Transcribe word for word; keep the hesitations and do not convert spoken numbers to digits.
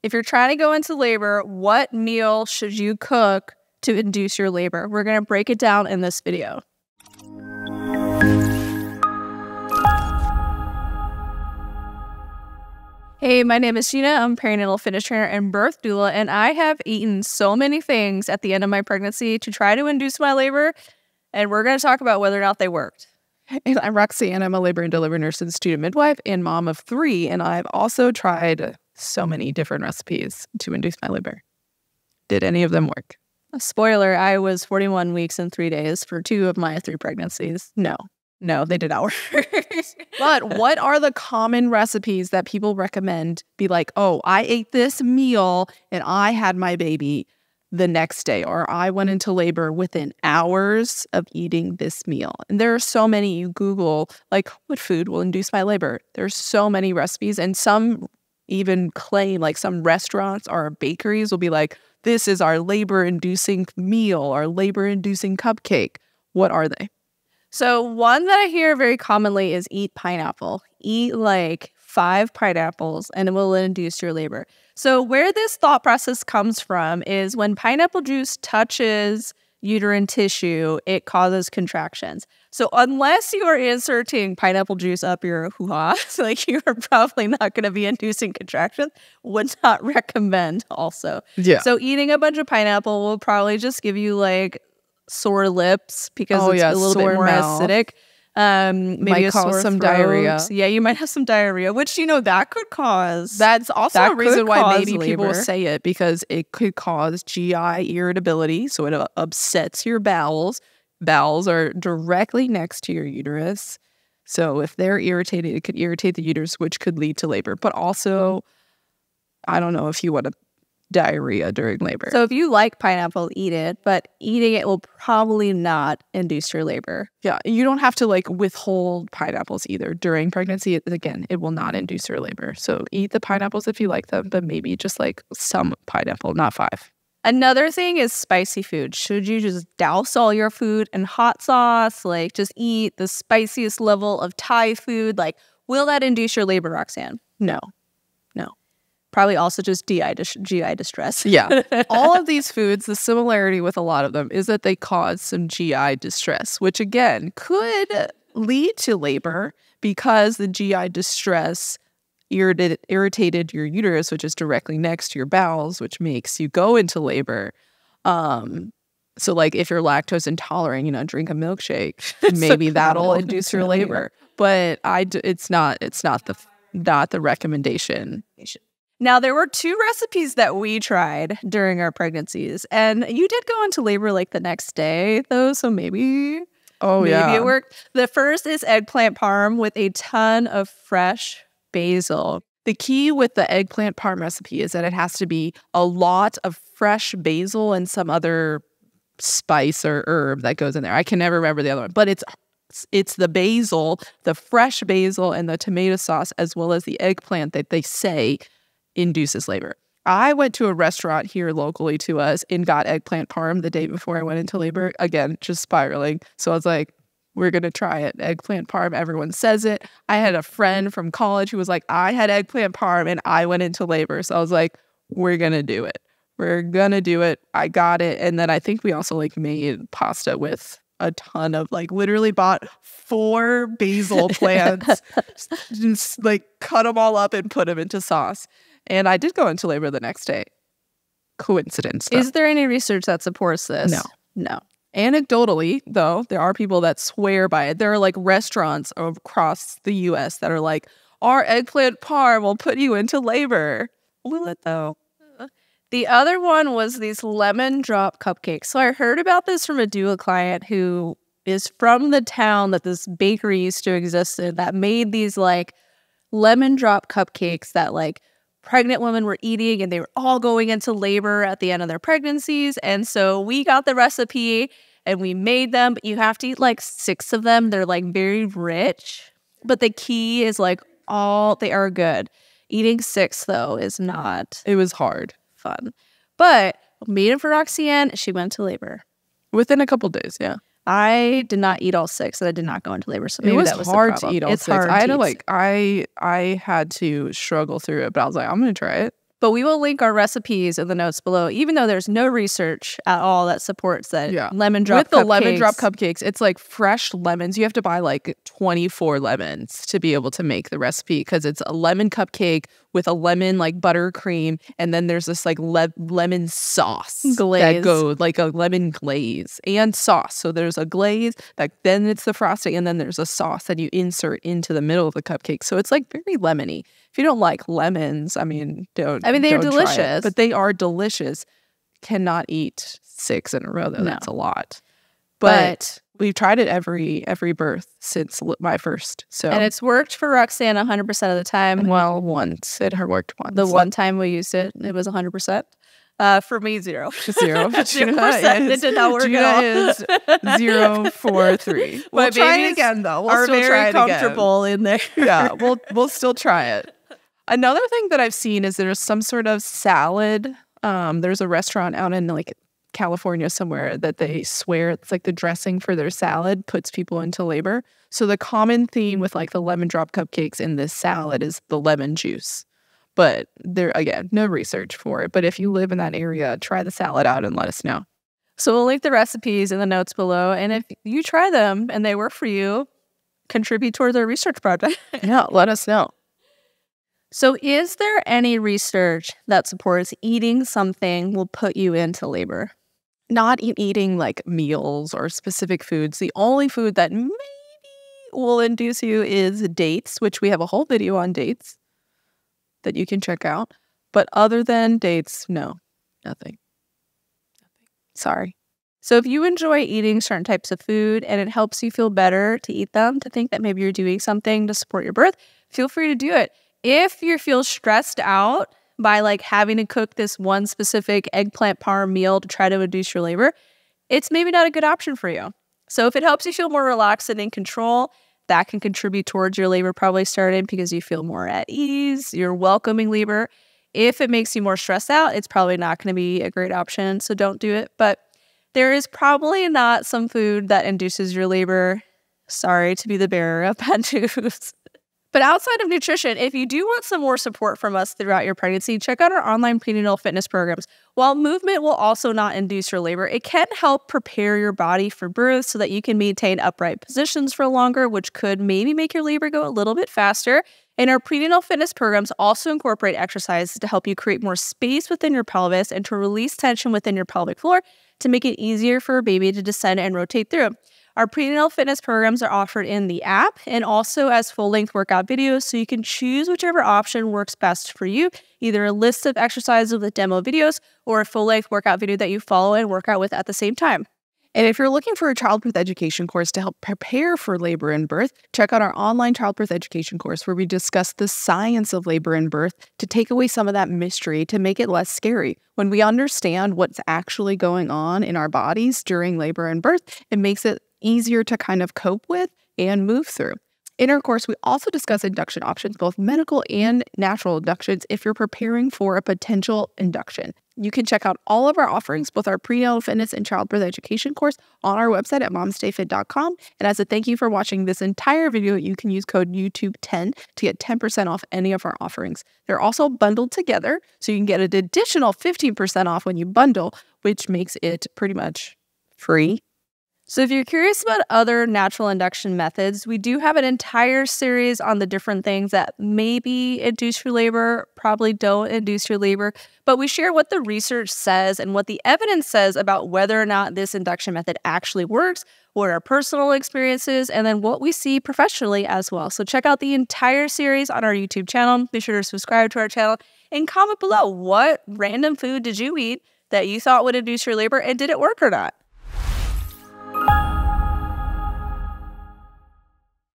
If you're trying to go into labor, what meal should you cook to induce your labor? We're going to break it down in this video. Hey, my name is Gina. I'm a perinatal fitness trainer and birth doula, and I have eaten so many things at the end of my pregnancy to try to induce my labor, and we're going to talk about whether or not they worked. And I'm Roxanne. I'm a labor and delivery nurse and student midwife and mom of three, and I've also tried so many different recipes to induce my labor. Did any of them work? A spoiler, I was forty-one weeks and three days for two of my three pregnancies. No. No, they did not work. But what are the common recipes that people recommend? Be like, oh, I ate this meal and I had my baby the next day, or I went into labor within hours of eating this meal. And there are so many. You Google, like, what food will induce my labor? There's so many recipes, and some even claim, like, some restaurants or bakeries will be like, this is our labor-inducing meal, our labor-inducing cupcake. What are they? So one that I hear very commonly is eat pineapple. Eat like five pineapples and it will induce your labor. So where this thought process comes from is when pineapple juice touches uterine tissue, it causes contractions. So unless you are inserting pineapple juice up your hoo-ha, like, you are probably not going to be inducing contractions. Would not recommend also. Yeah. So eating a bunch of pineapple will probably just give you like sore lips because oh, it's yeah, a little bit more mouth. acidic. Um, maybe might cause some throat. diarrhea. Yeah, you might have some diarrhea, which, you know, that could cause. That's also that a reason why maybe labor. people say it, because it could cause G I irritability. So it upsets your bowels. Bowels are directly next to your uterus. So if they're irritated, it could irritate the uterus, which could lead to labor. But also, I don't know if you want to diarrhea during labor. So if you like pineapple, eat it, but eating it will probably not induce your labor. Yeah, you don't have to like withhold pineapples either during pregnancy. Again, it will not induce your labor. So eat the pineapples if you like them, but maybe just like some pineapple, not five. Another thing is spicy food. Should you just douse all your food in hot sauce? Like, just eat the spiciest level of Thai food? Like, will that induce your labor, Roxanne? No. Probably also just G I distress. Yeah. All of these foods, the similarity with a lot of them is that they cause some G I distress, which again could lead to labor because the G I distress irritated, irritated your uterus, which is directly next to your bowels, which makes you go into labor. Um, so like if you're lactose intolerant, you know, drink a milkshake. Maybe that'll induce your labor. But I d it's not, it's not the, not the recommendation. Now, there were two recipes that we tried during our pregnancies, and you did go into labor like the next day, though, so maybe, oh, maybe yeah. it worked. The first is eggplant parm with a ton of fresh basil. The key with the eggplant parm recipe is that it has to be a lot of fresh basil and some other spice or herb that goes in there. I can never remember the other one, but it's It's the basil, the fresh basil and the tomato sauce, as well as the eggplant that they say induces labor. I went to a restaurant here locally to us and got eggplant parm the day before I went into labor. Again, just spiraling. So I was like, we're going to try it. Eggplant parm, everyone says it. I had a friend from college who was like, I had eggplant parm and I went into labor. So I was like, we're going to do it. We're going to do it. I got it. And then I think we also like made pasta with a ton of, like, literally bought four basil plants, just like cut them all up and put them into sauce. And I did go into labor the next day. Coincidence, though. Is there any research that supports this? No. No. Anecdotally, though, there are people that swear by it. There are, like, restaurants across the U S that are like, our eggplant parm will put you into labor. Will it, though? The other one was these lemon drop cupcakes. So I heard about this from a doula client who is from the town that this bakery used to exist in that made these, like, lemon drop cupcakes that, like, pregnant women were eating, and they were all going into labor at the end of their pregnancies. And so we got the recipe and we made them, but you have to eat like six of them. They're like very rich, but the key is like all they are good. Eating six, though, is not. It was hard. Fun. But made it for Roxanne. She went to labor. Within a couple days, yeah. I did not eat all six, and I did not go into labor. So maybe it was, that was hard to eat all it's six. I had to, like, I I had to struggle through it, but I was like, I'm going to try it. But we will link our recipes in the notes below, even though there's no research at all that supports that. Yeah. Lemon drop With cupcakes. With the lemon drop cupcakes, it's like fresh lemons. You have to buy like twenty-four lemons to be able to make the recipe, because it's a lemon cupcake with a lemon like buttercream, and then there's this like le lemon sauce glaze that goes like a lemon glaze and sauce. So there's a glaze, that then it's the frosting, and then there's a sauce that you insert into the middle of the cupcake. So it's like very lemony. If you don't like lemons, I mean, don't. I mean, they are delicious, it, but they are delicious. Cannot eat six in a row though. No. That's a lot. But, but we've tried it every every birth since my first. So and it's worked for Roxanne one hundred percent of the time. Well, once it worked once. The one time we used it, it was one hundred percent. Uh, for me, zero. Zero. Gina is, it did not work Gina at all. Is zero four three. We'll my try it again though. We'll are still very try it comfortable again. in there. Yeah, we'll we'll still try it. Another thing that I've seen is there's some sort of salad. Um, there's a restaurant out in like California somewhere that they swear it's like the dressing for their salad puts people into labor. So the common theme with like the lemon drop cupcakes in this salad is the lemon juice. But there, again, no research for it. But if you live in that area, try the salad out and let us know. So we'll link the recipes in the notes below. And if you try them and they work for you, contribute towards our research project. Yeah, let us know. So is there any research that supports eating something will put you into labor? Not in eating like meals or specific foods. The only food that maybe will induce you is dates, which we have a whole video on dates that you can check out. But other than dates, no, nothing. Nothing. Sorry. So if you enjoy eating certain types of food and it helps you feel better to eat them, to think that maybe you're doing something to support your birth, feel free to do it. If you feel stressed out by like having to cook this one specific eggplant parm meal to try to induce your labor, it's maybe not a good option for you. So if it helps you feel more relaxed and in control, that can contribute towards your labor probably starting because you feel more at ease, you're welcoming labor. If it makes you more stressed out, it's probably not going to be a great option, so don't do it. But there is probably not some food that induces your labor. Sorry to be the bearer of bad news. But outside of nutrition, if you do want some more support from us throughout your pregnancy, check out our online prenatal fitness programs. While movement will also not induce your labor, it can help prepare your body for birth so that you can maintain upright positions for longer, which could maybe make your labor go a little bit faster. And our prenatal fitness programs also incorporate exercises to help you create more space within your pelvis and to release tension within your pelvic floor to make it easier for a baby to descend and rotate through. Our prenatal fitness programs are offered in the app and also as full-length workout videos, so you can choose whichever option works best for you, either a list of exercises with demo videos or a full-length workout video that you follow and work out with at the same time. And if you're looking for a childbirth education course to help prepare for labor and birth, check out our online childbirth education course where we discuss the science of labor and birth to take away some of that mystery to make it less scary. When we understand what's actually going on in our bodies during labor and birth, it makes it easier to kind of cope with and move through. In our course, we also discuss induction options, both medical and natural inductions, if you're preparing for a potential induction. You can check out all of our offerings, both our prenatal fitness and childbirth education course, on our website at mama stay fit dot com. And as a thank you for watching this entire video, you can use code YouTube ten to get ten percent off any of our offerings. They're also bundled together, so you can get an additional fifteen percent off when you bundle, which makes it pretty much free. So if you're curious about other natural induction methods, we do have an entire series on the different things that maybe induce your labor, probably don't induce your labor, but we share what the research says and what the evidence says about whether or not this induction method actually works, what our personal experiences, and then what we see professionally as well. So check out the entire series on our YouTube channel. Be sure to subscribe to our channel and comment below what random food did you eat that you thought would induce your labor and did it work or not?